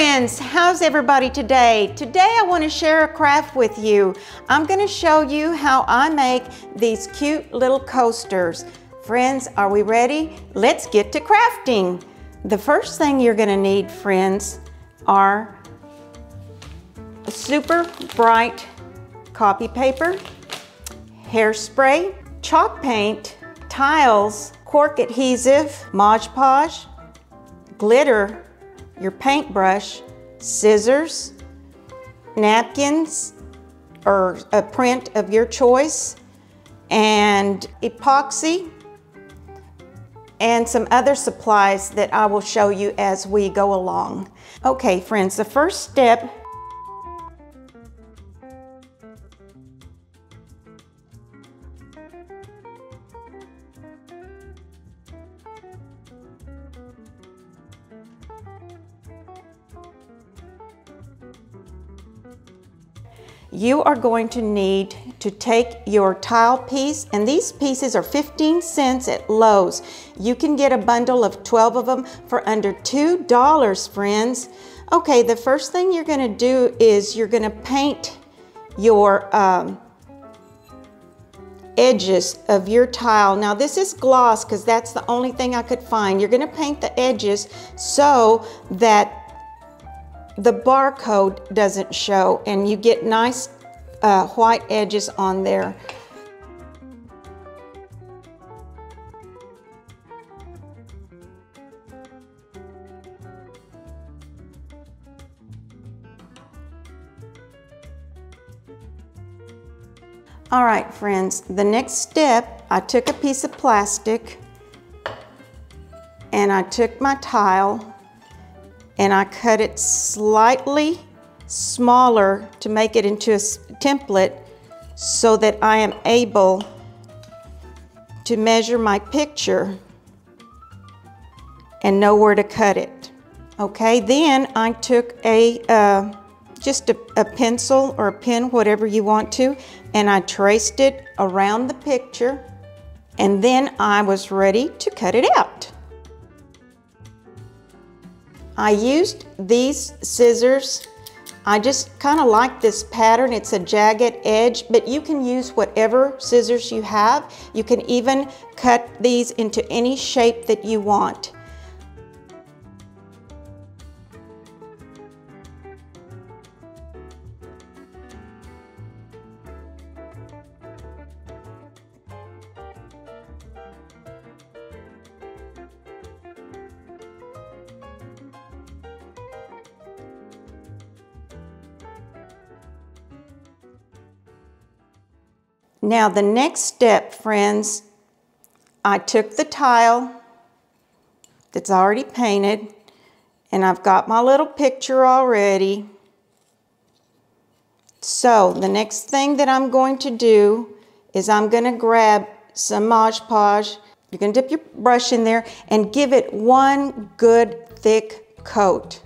friends, how's everybody today? Today I want to share a craft with you. I'm going to show you how I make these cute little coasters. Friends, are we ready? Let's get to crafting. The first thing you're going to need, friends, are super bright copy paper, hairspray, chalk paint, tiles, cork adhesive, Mod Podge, glitter, your paintbrush, scissors, napkins, or a print of your choice, and epoxy, and some other supplies that I will show you as we go along. Okay, friends, the first step you are going to need to take your tile piece, and these pieces are 15 cents at Lowe's. You can get a bundle of 12 of them for under $2, friends. Okay, the first thing you're gonna do is you're gonna paint your edges of your tile. Now this is gloss because that's the only thing I could find. You're gonna paint the edges so that the barcode doesn't show and you get nice white edges on there. All right, friends, the next step, I took a piece of plastic and I took my tile and I cut it slightly smaller to make it into a template so that I am able to measure my picture and know where to cut it. Okay, then I took just a pencil or a pen, whatever you want to, and I traced it around the picture, and then I was ready to cut it out. I used these scissors. I just kind of like this pattern. It's a jagged edge, but you can use whatever scissors you have. You can even cut these into any shape that you want. Now the next step, friends, I took the tile that's already painted, and I've got my little picture already. So the next thing that I'm going to do is I'm going to grab some Mod Podge. You can dip your brush in there and give it one good thick coat.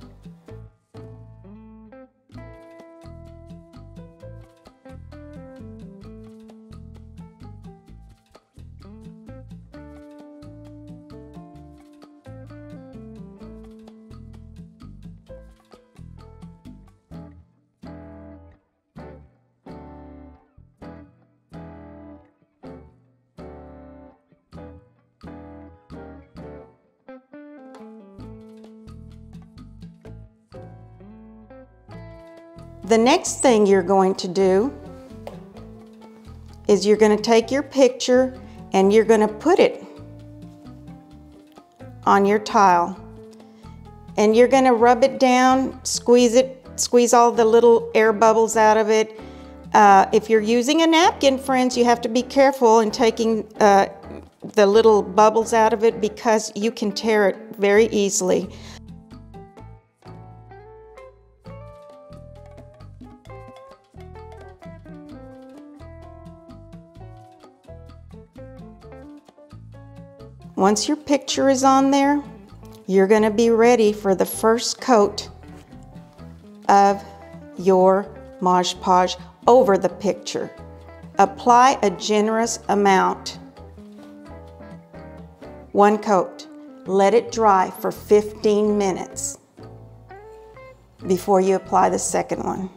The next thing you're going to do is you're going to take your picture and you're going to put it on your tile. And you're going to rub it down, squeeze it, squeeze all the little air bubbles out of it. If you're using a napkin, friends, you have to be careful in taking the little bubbles out of it because you can tear it very easily. Once your picture is on there, you're going to be ready for the first coat of your Mod Podge over the picture. Apply a generous amount. One coat. Let it dry for 15 minutes. before you apply the second one.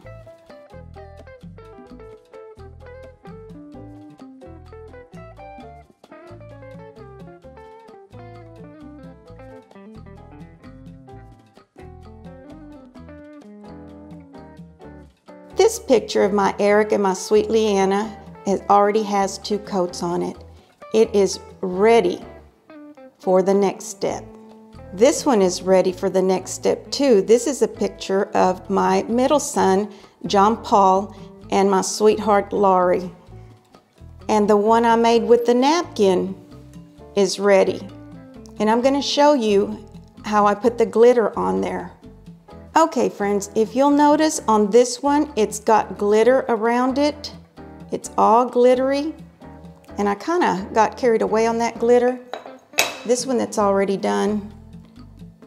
This picture of my Eric and my sweet Leanna, it already has 2 coats on it. It is ready for the next step. This one is ready for the next step too. This is a picture of my middle son, John Paul, and my sweetheart, Laurie. And the one I made with the napkin is ready. And I'm gonna show you how I put the glitter on there. Okay friends, if you'll notice on this one, it's got glitter around it. It's all glittery. And I kinda got carried away on that glitter. This one that's already done,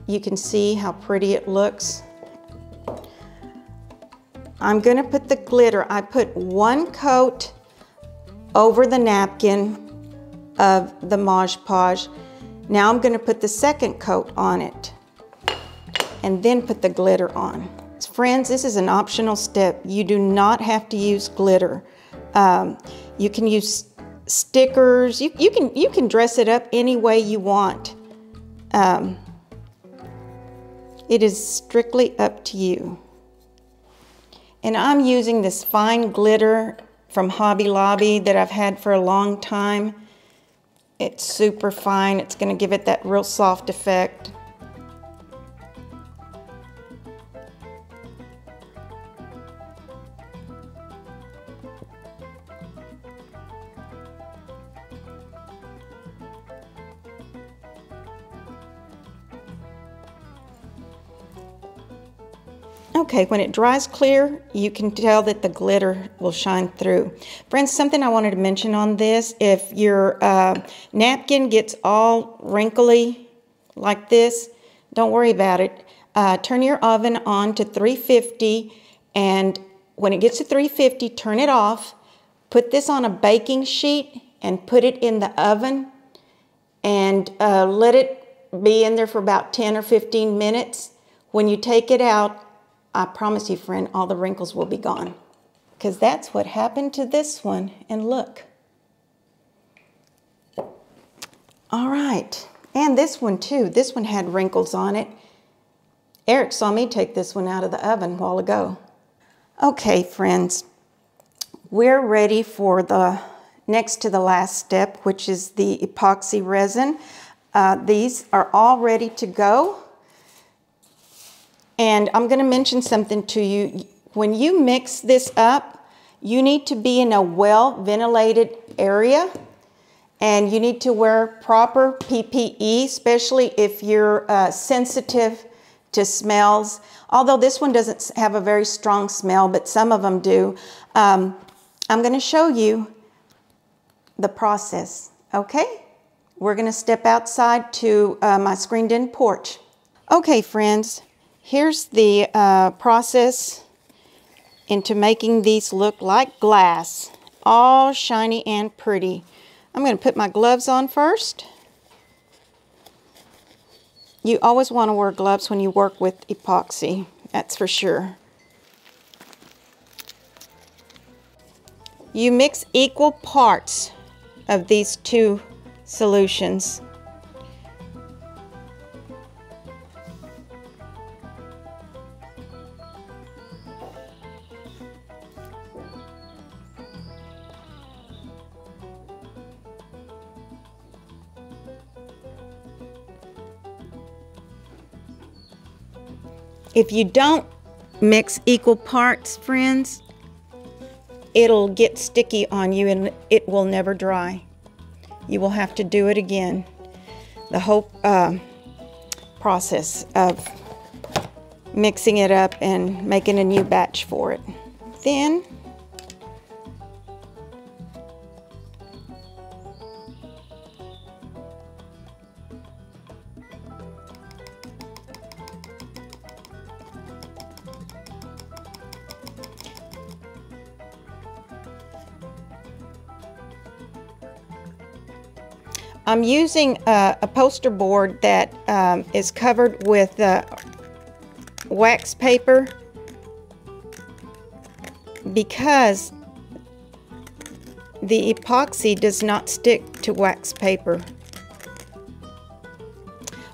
you can see how pretty it looks. I'm gonna put the glitter. I put 1 coat over the napkin of the Mod Podge. Now I'm gonna put the second coat on it, and then put the glitter on. Friends, this is an optional step. You do not have to use glitter. You can use stickers. You can dress it up any way you want. It is strictly up to you. And I'm using this fine glitter from Hobby Lobby that I've had for a long time. It's super fine. It's gonna give it that real soft effect. Okay, when it dries clear, you can tell that the glitter will shine through. Friends, something I wanted to mention on this, if your napkin gets all wrinkly like this, don't worry about it. Turn your oven on to 350, and when it gets to 350, turn it off. Put this on a baking sheet and put it in the oven and let it be in there for about 10 or 15 minutes. When you take it out, I promise you, friend, all the wrinkles will be gone, because that's what happened to this one. And look. All right. And this one too. This one had wrinkles on it. Eric saw me take this one out of the oven a while ago. Okay, friends, we're ready for the next to the last step, which is the epoxy resin. These are all ready to go. And I'm gonna mention something to you. When you mix this up, you need to be in a well-ventilated area, and you need to wear proper PPE, especially if you're sensitive to smells. Although this one doesn't have a very strong smell, but some of them do. I'm gonna show you the process, okay? We're gonna step outside to my screened-in porch. Okay, friends. Here's the process into making these look like glass, all shiny and pretty. I'm going to put my gloves on first. You always want to wear gloves when you work with epoxy, that's for sure. You mix equal parts of these 2 solutions. If you don't mix equal parts, friends, it'll get sticky on you and it will never dry. You will have to do it again. The whole process of mixing it up and making a new batch for it. Then I'm using a poster board that is covered with wax paper because the epoxy does not stick to wax paper.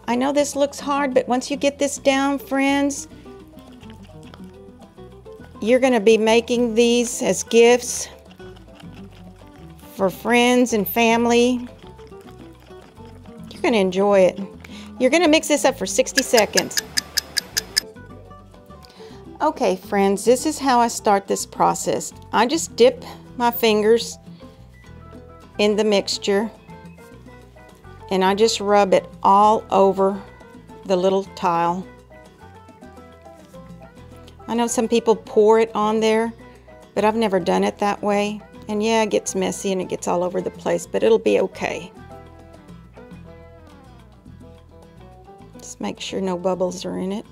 I know this looks hard, but once you get this down, friends, you're going to be making these as gifts for friends and family. You're going to enjoy it. You're going to mix this up for 60 seconds. Okay, friends, this is how I start this process. I just dip my fingers in the mixture and I just rub it all over the little tile. I know some people pour it on there, but I've never done it that way. And yeah, it gets messy and it gets all over the place, but it'll be okay. Just make sure no bubbles are in it.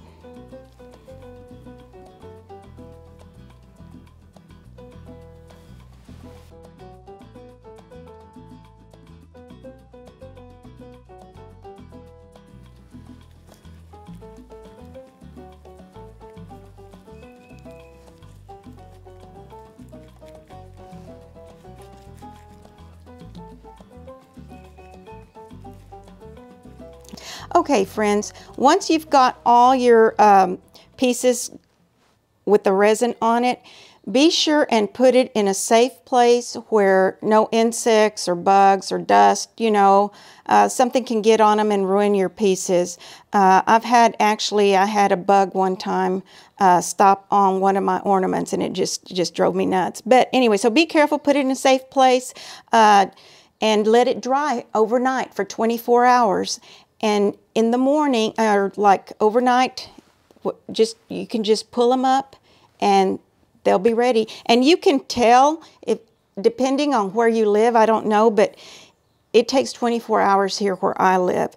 Okay, friends, once you've got all your pieces with the resin on it, be sure and put it in a safe place where no insects or bugs or dust, you know, something can get on them and ruin your pieces. I had a bug one time stop on one of my ornaments and it just drove me nuts. But anyway, so be careful, put it in a safe place and let it dry overnight for 24 hours. And in the morning, or like overnight, you can just pull them up and they'll be ready. And you can tell, if depending on where you live, I don't know, but it takes 24 hours here where I live.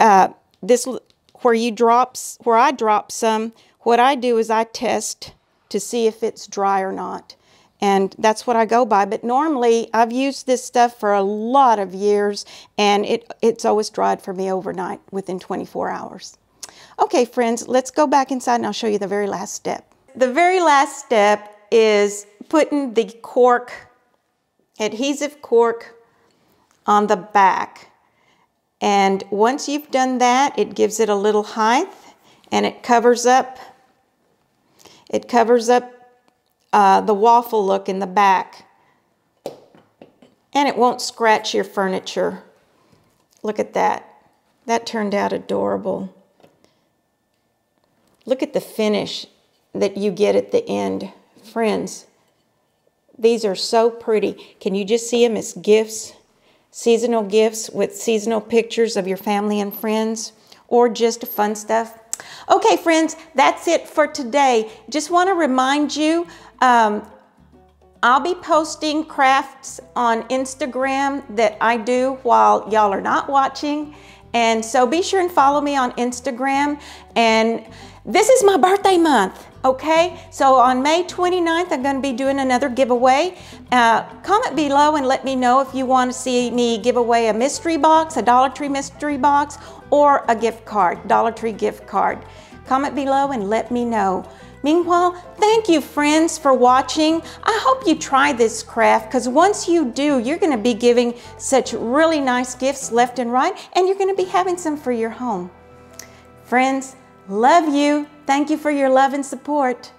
Where I drop some, what I do is I test to see if it's dry or not. And that's what I go by. But normally I've used this stuff for a lot of years and it's always dried for me overnight within 24 hours. Okay, friends, let's go back inside and I'll show you the very last step. The very last step is putting the cork, adhesive cork, on the back. And once you've done that, it gives it a little height and it covers up the waffle look in the back, and it won't scratch your furniture. Look at that. That turned out adorable. Look at the finish that you get at the end. Friends, these are so pretty. Can you just see them as gifts? Seasonal gifts with seasonal pictures of your family and friends, or just fun stuff. Okay, friends, that's it for today. Just want to remind you, I'll be posting crafts on Instagram that I do while y'all are not watching. And so be sure and follow me on Instagram. And this is my birthday month, okay? So on May 29th, I'm going to be doing another giveaway. Comment below and let me know if you want to see me give away a mystery box, a Dollar Tree mystery box, or a gift card, Dollar Tree gift card. Comment below and let me know. Meanwhile, thank you, friends, for watching. I hope you try this craft, because once you do, you're going to be giving such really nice gifts left and right, and you're going to be having some for your home. Friends, love you. Thank you for your love and support.